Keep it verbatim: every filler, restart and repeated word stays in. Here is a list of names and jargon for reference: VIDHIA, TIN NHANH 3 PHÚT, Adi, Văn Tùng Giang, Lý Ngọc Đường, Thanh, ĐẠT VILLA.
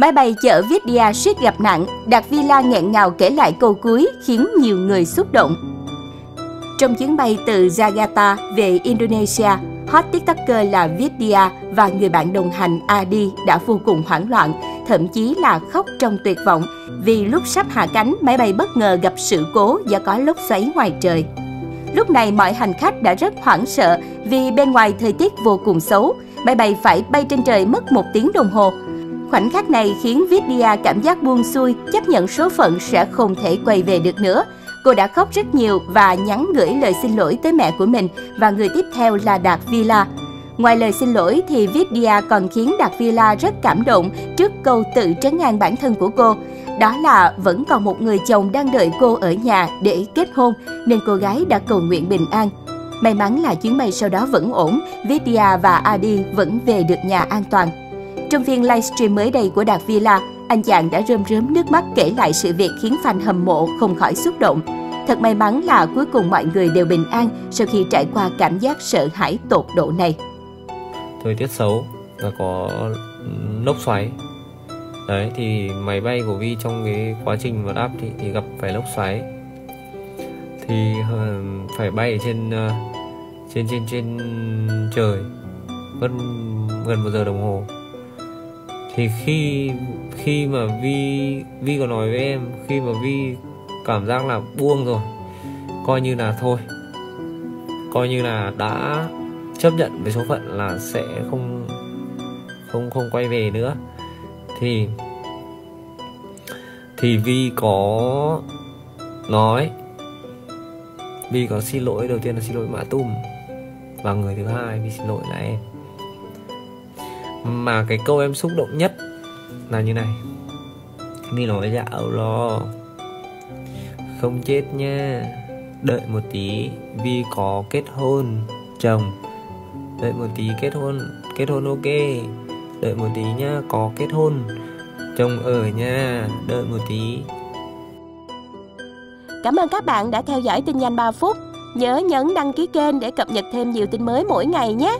Máy bay chở VIDHIA suýt gặp nạn, ĐẠT VILLA nghẹn ngào kể lại câu cuối khiến nhiều người xúc động. Trong chuyến bay từ Jakarta về Indonesia, hot tiktoker là VIDHIA và người bạn đồng hành Adi đã vô cùng hoảng loạn, thậm chí là khóc trong tuyệt vọng vì lúc sắp hạ cánh, máy bay bất ngờ gặp sự cố do có lốc xoáy ngoài trời. Lúc này mọi hành khách đã rất hoảng sợ vì bên ngoài thời tiết vô cùng xấu, máy bay phải bay trên trời mất một tiếng đồng hồ. Khoảnh khắc này khiến VIDHIA cảm giác buông xuôi, chấp nhận số phận sẽ không thể quay về được nữa. Cô đã khóc rất nhiều và nhắn gửi lời xin lỗi tới mẹ của mình và người tiếp theo là ĐẠT VILLA. Ngoài lời xin lỗi thì VIDHIA còn khiến ĐẠT VILLA rất cảm động trước câu tự trấn an bản thân của cô. Đó là vẫn còn một người chồng đang đợi cô ở nhà để kết hôn nên cô gái đã cầu nguyện bình an. May mắn là chuyến bay sau đó vẫn ổn, VIDHIA và Adi vẫn về được nhà an toàn. Trong phiên livestream mới đây của Đạc VILLA, anh chàng đã rơm rớm nước mắt kể lại sự việc khiến fan hâm mộ không khỏi xúc động. Thật may mắn là cuối cùng mọi người đều bình an sau khi trải qua cảm giác sợ hãi tột độ này. Thời tiết xấu và có lốc xoáy. Đấy thì máy bay của Vi trong cái quá trình mà đáp thì, thì gặp phải lốc xoáy. Thì phải bay ở trên trên trên trên trời mất gần một giờ đồng hồ. Thì khi khi mà Vi Vi có nói với em, khi mà Vi cảm giác là buông rồi, coi như là thôi, coi như là đã chấp nhận với số phận là sẽ không không không quay về nữa, thì thì Vi có nói, Vi có xin lỗi, đầu tiên là xin lỗi Mã Tùm và người thứ hai Vi xin lỗi là em. Mà cái câu em xúc động nhất là như này. Mi nói dạo lo, không chết nha, đợi một tí Vi có kết hôn chồng, đợi một tí kết hôn, kết hôn ok, đợi một tí nha, có kết hôn chồng ở nha, đợi một tí. Cảm ơn các bạn đã theo dõi tin nhanh ba phút. Nhớ nhấn đăng ký kênh để cập nhật thêm nhiều tin mới mỗi ngày nhé.